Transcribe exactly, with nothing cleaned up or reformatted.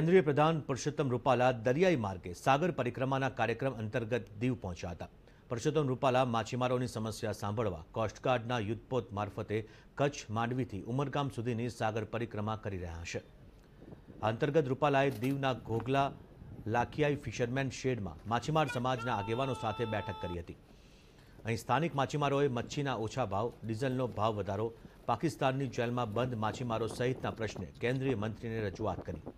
केन्द्रीय प्रधान परषोत्तम रूपाला दरियाई मार्गे सागर परिक्रमा कार्यक्रम अंतर्गत दीव पहुंचा था। परषोत्तम रूपाला मछीमारों की समस्या सांभळवा कोस्टगार्डना युद्धपोत मार्फते कच्छ मांडवी उमरगाम सुधीनी सागर परिक्रमा करी रह्या छे। अंतर्गत रूपालाए दीवना घोघला लाखियाई फिशरमेन शेड में मछीमार समाजना आगेवानों साथे बैठक करी हती। अहीं स्थानिक मछीमारोए मच्छीना ओछा भाव, डीजलनो भाव वधारो, पाकिस्ताननी जेलमां बंद मछीमारो सहितना प्रश्ने केन्द्रीय मंत्री ने रजूआत करी।